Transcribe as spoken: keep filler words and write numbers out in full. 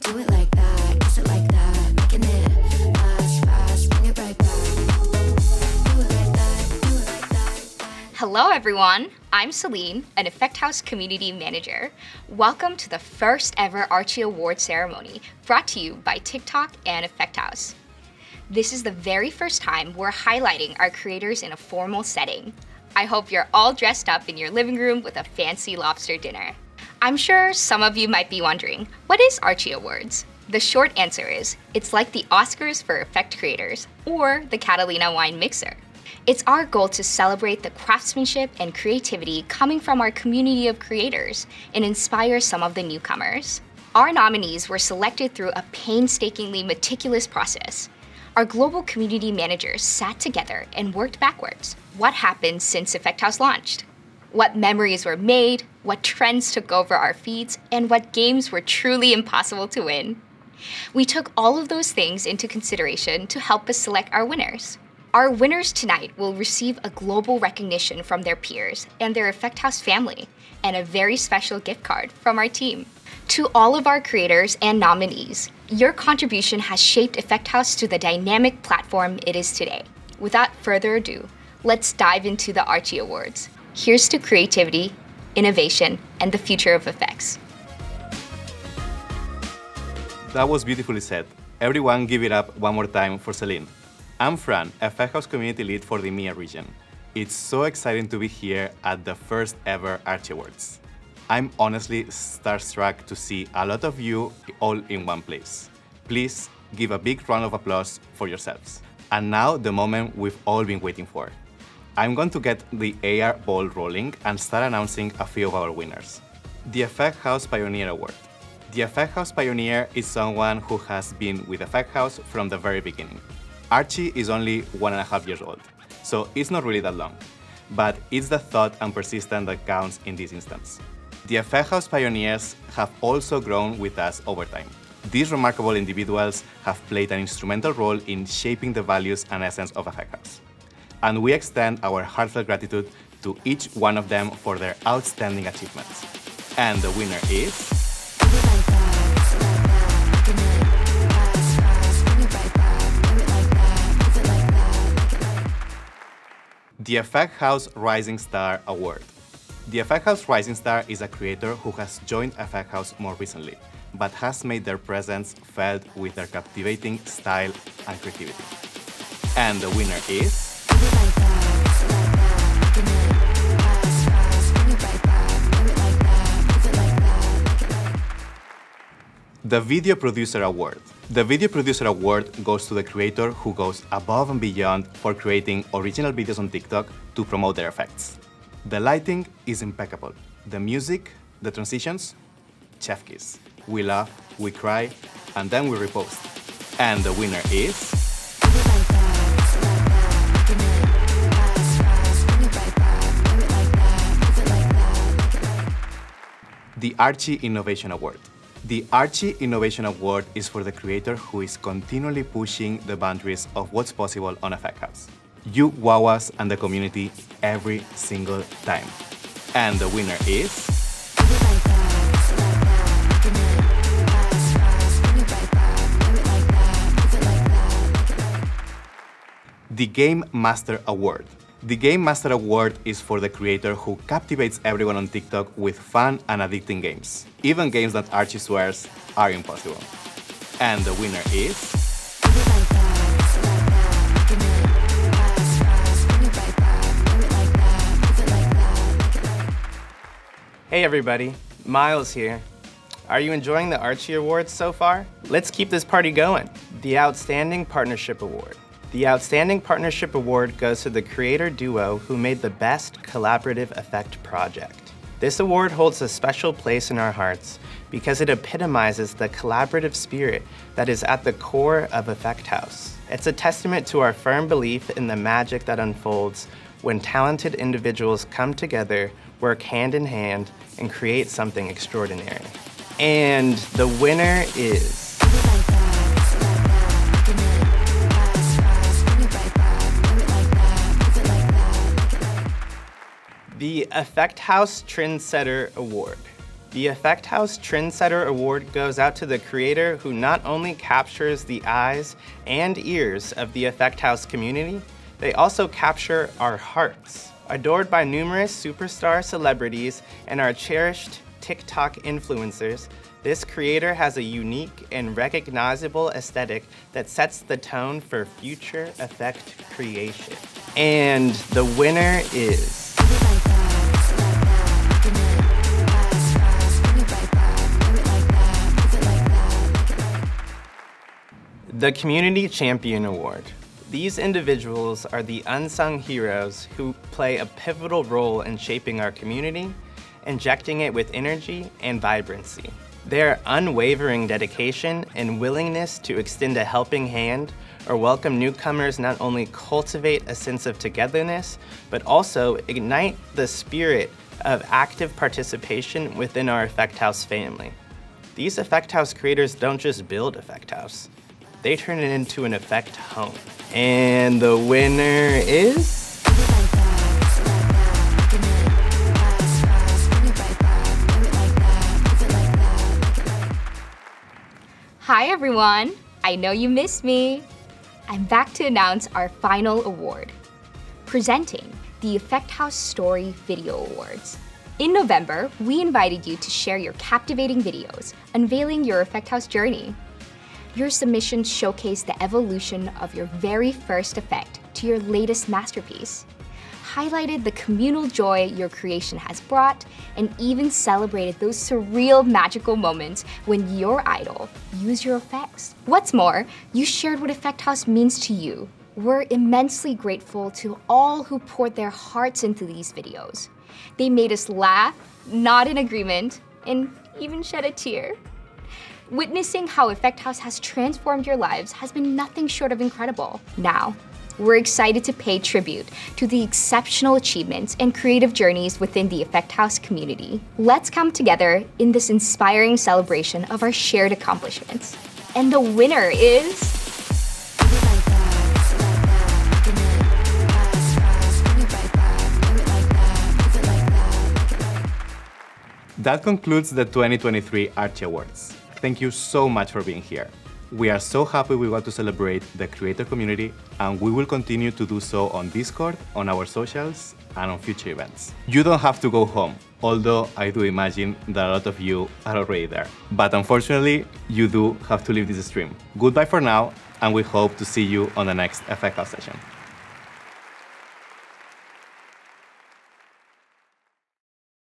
Do it like that, kiss it like that, making it fast, fast, bring it right back. Do it like that, do it like that. Hello everyone, I'm Celine, an Effect House Community Manager. Welcome to the first ever Archie Awards ceremony, brought to you by TikTok and Effect House. This is the very first time we're highlighting our creators in a formal setting. I hope you're all dressed up in your living room with a fancy lobster dinner. I'm sure some of you might be wondering, what is Archie Awards? The short answer is, it's like the Oscars for effect creators, or the Catalina Wine Mixer. It's our goal to celebrate the craftsmanship and creativity coming from our community of creators and inspire some of the newcomers. Our nominees were selected through a painstakingly meticulous process. Our global community managers sat together and worked backwards. What happened since Effect House launched? What memories were made, what trends took over our feeds, and what games were truly impossible to win. We took all of those things into consideration to help us select our winners. Our winners tonight will receive a global recognition from their peers and their Effect House family, and a very special gift card from our team. To all of our creators and nominees, your contribution has shaped Effect House to the dynamic platform it is today. Without further ado, let's dive into the Archie Awards. Here's to creativity, innovation, and the future of effects. That was beautifully said. Everyone give it up one more time for Celine. I'm Fran, Effect House Community Lead for the EMEA region. It's so exciting to be here at the first ever Archie Awards. I'm honestly starstruck to see a lot of you all in one place. Please give a big round of applause for yourselves. And now the moment we've all been waiting for. I'm going to get the A R ball rolling and start announcing a few of our winners. The Effect House Pioneer Award. The Effect House Pioneer is someone who has been with Effect House from the very beginning. Archie is only one and a half years old, so it's not really that long. But it's the thought and persistence that counts in this instance. The Effect House pioneers have also grown with us over time. These remarkable individuals have played an instrumental role in shaping the values and essence of Effect House. And we extend our heartfelt gratitude to each one of them for their outstanding achievements. And the winner is... The Effect House Rising Star Award. The Effect House Rising Star is a creator who has joined Effect House more recently, but has made their presence felt with their captivating style and creativity. And the winner is... The Video Producer Award. The Video Producer Award goes to the creator who goes above and beyond for creating original videos on TikTok to promote their effects. The lighting is impeccable. The music, the transitions, chef kiss. We laugh, we cry, and then we repost. And the winner is... The Archie Innovation Award. The Archie Innovation Award is for the creator who is continually pushing the boundaries of what's possible on Effect House. You wow us and the community every single time. And the winner is... The Game Master Award. The Game Master Award is for the creator who captivates everyone on TikTok with fun and addicting games. Even games that Archie swears are impossible. And the winner is... Hey everybody, Miles here. Are you enjoying the Archie Awards so far? Let's keep this party going. The Outstanding Partnership Award. The Outstanding Partnership Award goes to the creator duo who made the best collaborative effect project. This award holds a special place in our hearts because it epitomizes the collaborative spirit that is at the core of Effect House. It's a testament to our firm belief in the magic that unfolds when talented individuals come together, work hand in hand, and create something extraordinary. And the winner is... The Effect House Trendsetter Award. The Effect House Trendsetter Award goes out to the creator who not only captures the eyes and ears of the Effect House community, they also capture our hearts. Adored by numerous superstar celebrities and our cherished TikTok influencers, this creator has a unique and recognizable aesthetic that sets the tone for future effect creation. And the winner is... the Community Champion Award. These individuals are the unsung heroes who play a pivotal role in shaping our community, injecting it with energy and vibrancy. Their unwavering dedication and willingness to extend a helping hand or welcome newcomers not only cultivate a sense of togetherness, but also ignite the spirit of active participation within our Effect House family. These Effect House creators don't just build Effect House, they turn it into an effect home. And the winner is... Hi everyone, I know you missed me. I'm back to announce our final award, presenting the Effect House Story Video Awards. In November, we invited you to share your captivating videos, unveiling your Effect House journey. Your submissions showcase the evolution of your very first effect to your latest masterpiece, highlighted the communal joy your creation has brought, and even celebrated those surreal magical moments when your idol used your effects. What's more, you shared what Effect House means to you. We're immensely grateful to all who poured their hearts into these videos. They made us laugh, nod in agreement, and even shed a tear. Witnessing how Effect House has transformed your lives has been nothing short of incredible. Now, we're excited to pay tribute to the exceptional achievements and creative journeys within the Effect House community. Let's come together in this inspiring celebration of our shared accomplishments. And the winner is... That concludes the twenty twenty-three Archie Awards. Thank you so much for being here. We are so happy we got to celebrate the creator community, and we will continue to do so on Discord, on our socials, and on future events. You don't have to go home, although I do imagine that a lot of you are already there. But unfortunately, you do have to leave this stream. Goodbye for now, and we hope to see you on the next Effect House session.